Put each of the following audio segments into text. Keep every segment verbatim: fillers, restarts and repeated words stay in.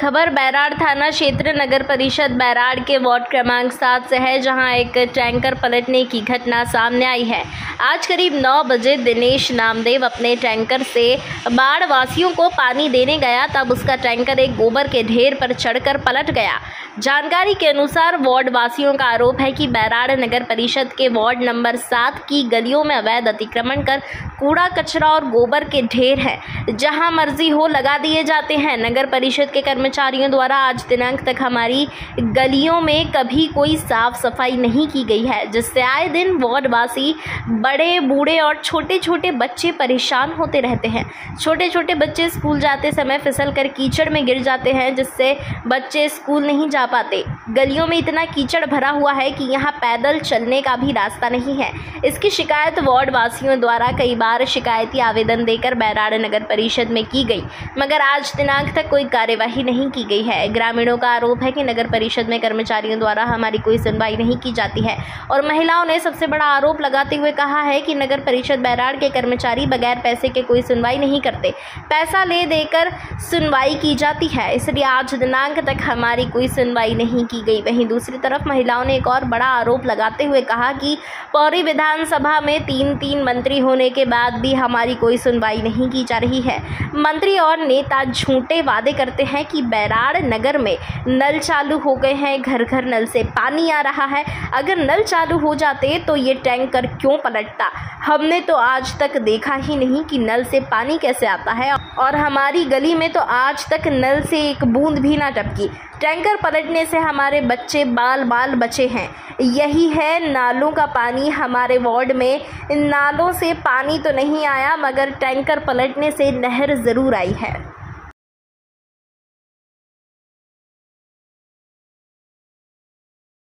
खबर बैराड़ थाना क्षेत्र नगर परिषद बैराड़ के वार्ड क्रमांक सात से है, जहां एक टैंकर पलटने की घटना सामने आई है। आज करीब नौ बजे दिनेश नामदेव अपने टैंकर से बाढ़ वासियों को पानी देने गया, तब उसका टैंकर एक गोबर के ढेर पर चढ़कर पलट गया। जानकारी के अनुसार वार्ड वासियों का आरोप है कि बैराड़ नगर परिषद के वार्ड नंबर सात की गलियों में अवैध अतिक्रमण कर कूड़ा कचरा और गोबर के ढेर हैं, जहां मर्जी हो लगा दिए जाते हैं। नगर परिषद के कर्मचारियों द्वारा आज दिनांक तक हमारी गलियों में कभी कोई साफ सफाई नहीं की गई है, जिससे आए दिन वार्ड वासी बड़े बूढ़े और छोटे छोटे बच्चे परेशान होते रहते हैं। छोटे छोटे बच्चे स्कूल जाते समय फिसल कर कीचड़ में गिर जाते हैं, जिससे बच्चे स्कूल नहीं जा पाते। गलियों में इतना कीचड़ भरा हुआ है कि यहाँ पैदल चलने का भी रास्ता नहीं है। इसकी शिकायत वार्ड वासियों द्वारा कई बार शिकायती आवेदन देकर बैराड़ नगर परिषद में की गई, मगर आज दिनांक तक कोई कार्यवाही नहीं की गई है। ग्रामीणों का आरोप है कि नगर परिषद में कर्मचारियों द्वारा हमारी कोई सुनवाई नहीं की जाती है, और महिलाओं ने सबसे बड़ा आरोप लगाते हुए कहा है कि नगर परिषद बैराड़ के कर्मचारी बगैर पैसे के कोई सुनवाई नहीं करते, पैसा ले देकर सुनवाई की जाती है, इसलिए आज दिनांक तक हमारी कोई सुनवाई नहीं की गई। वहीं दूसरी तरफ महिलाओं ने एक और बड़ा आरोप लगाते हुए कहा कि पौरी विधानसभा में तीन तीन मंत्री होने के बाद भी हमारी कोई सुनवाई नहीं की जा रही है। मंत्री और नेता झूठे वादे करते हैं कि बैराड़ नगर में नल चालू हो गए हैं, घर घर नल से पानी आ रहा है, अगर नल चालू हो जाते तो ये टैंकर क्यों पलटता, हमने तो आज तक देखा ही नहीं कि नल से पानी कैसे आता है, और हमारी गली में तो आज तक नल से एक बूंद भी ना टपकी, टैंकर पलटने से हमारे बच्चे बाल बाल बचे हैं। यही है नालों का पानी, हमारे वार्ड में नालों से पानी तो नहीं आया, मगर टैंकर पलटने से नहर ज़रूर आई है।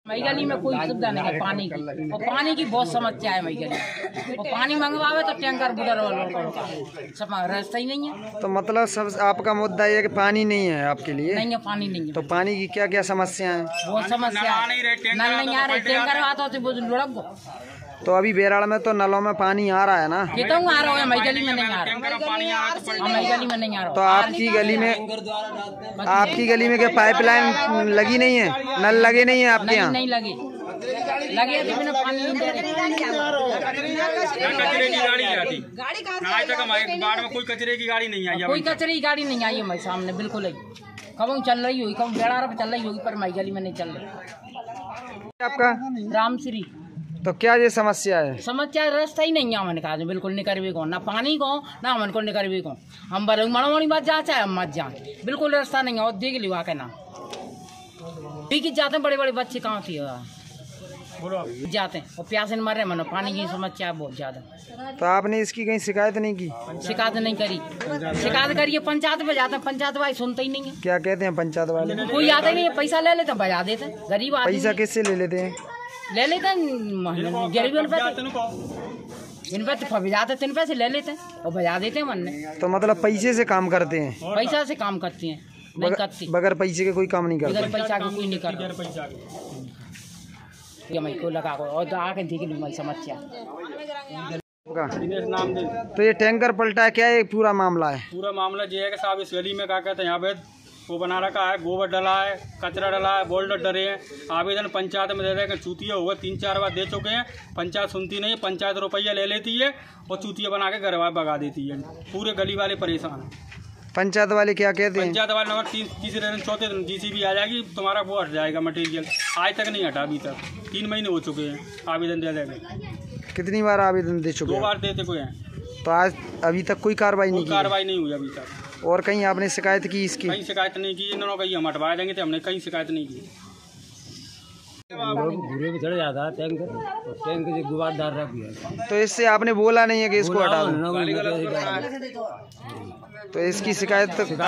मई गली में कोई सुविधा नहीं है पानी की, और पानी की बहुत समस्या है मई गली, और पानी मंगवावे तो टैंकर बुलर वालों रास्ता ही नहीं है। तो मतलब सब आपका मुद्दा ये कि पानी नहीं है आपके लिए, नहीं है पानी नहीं है, तो पानी की क्या क्या समस्या है? बहुत समस्या है, नल नहीं आ रही, टैंकर आता लुढ़क। तो अभी बैराड़ में तो नलों में पानी आ रहा है ना? कहता हूँ आ रहा है, मई गली में नहीं आ रहा, मई गली में नहीं आ रहा। तो आपकी गली में आपकी गली में क्या पाइपलाइन लगी नहीं है, नल लगे नहीं है आपके यहाँ? नहीं लगे, लगे तो बिना पानी कचरे की गाड़ी आती, आज तक हमारे बाढ़ में कोई कचरे की गाड़ी नहीं आई, कोई कचरे की गाड़ी नहीं आई है हमारे सामने बिल्कुल ही। कब चल रही होगी, कब बैराड़ पे चल रही होगी, पर मई गली में नहीं चल रही। आपका राम श्री। तो क्या ये समस्या है? समस्या रास्ता ही नहीं है हमने कहा, बिल्कुल निकरवे को ना पानी को ना हमन को निकरवे को, हम बड़े मणोमणी बात जा चाहे हम मत जाए, बिल्कुल रास्ता नहीं है। और देख लिवा के ना ठीक ही जाते हैं, बड़े बड़े बच्चे कहाँ थी जाते हैं, और प्यासे मर रहे मनो, पानी की समस्या बहुत ज्यादा। तो आपने इसकी कहीं शिकायत नहीं की? शिकायत नहीं करी, शिकायत करिए पंचायत में जाते हैं, पंचायत वाले सुनते ही नहीं है। क्या कहते हैं पंचायत वाले? कोई आते नहीं है, पैसा ले लेते बजा देते, गरीब आदमी पैसा किससे ले लेते हैं? ले लेते हैं गरीब इन पे तो जाते तीन पैसे ले लेते हैं और बजा देते हैं मन ने। तो मतलब पैसे से काम करते हैं? पैसा से काम करते हैं, नहीं करती, बगैर पैसे के कोई काम नहीं करते, बगैर पैसा का कोई नहीं करते। ये मैं को लगा को और आके देख लूं मैं समस्या। तो ये टैंकर पलटा है, क्या ये पूरा मामला है? पूरा मामला ये है कि साहब इस गली में क्या कहते हैं यहाँ पे वो बना रखा है, गोबर डला है, कचरा डला है, बोल्डर डरे हैं, आवेदन पंचायत में दे रहे हैं कि चूतिया हुआ, तीन चार बार दे चुके हैं, पंचायत सुनती नहीं, पंचायत रुपया ले लेती है और चूतिया बना के घर वाले भगा देती है। पूरे गली वाले परेशान हैं। पंचायत वाले क्या कहते हैं? पंचायत वाले नंबर तीन तीसरे दिन चौथे दिन जीसीबी आ जाएगी, तुम्हारा वो हट जाएगा मटेरियल, आज तक नहीं हटा, अभी तक तीन महीने हो चुके हैं आवेदन दे देने। कितनी बार आवेदन दे चुके? दो बार दे चुके हैं। तो आज अभी तक कोई कार्रवाई नहीं? कार्रवाई नहीं हुई अभी तक। और कहीं आपने शिकायत की इसकी? कहीं शिकायत नहीं की, इन्होंने कहीं हम हटवा देंगे तो हमने कहीं शिकायत नहीं की। घूरे में चढ़ जाता है टैंकर, टैंकर से गुबार डाल रहा है, तो इससे आपने बोला नहीं है कि इसको हटा दो? तो इसकी शिकायत तो पंचायत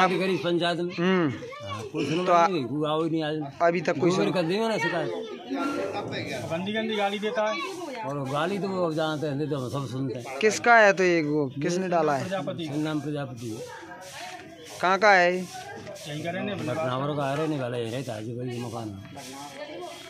में तो आओ ही नहीं आज अभी तक, कोई कर देंगे ना शिकायत, गंदी गंदी गाली देता है, और गाली तो वो जानते हैं, तो सब सुनते हैं। किसका है तो ये वो किसने डाला है? नाम प्रजापति है। कहाँ का है? मकान।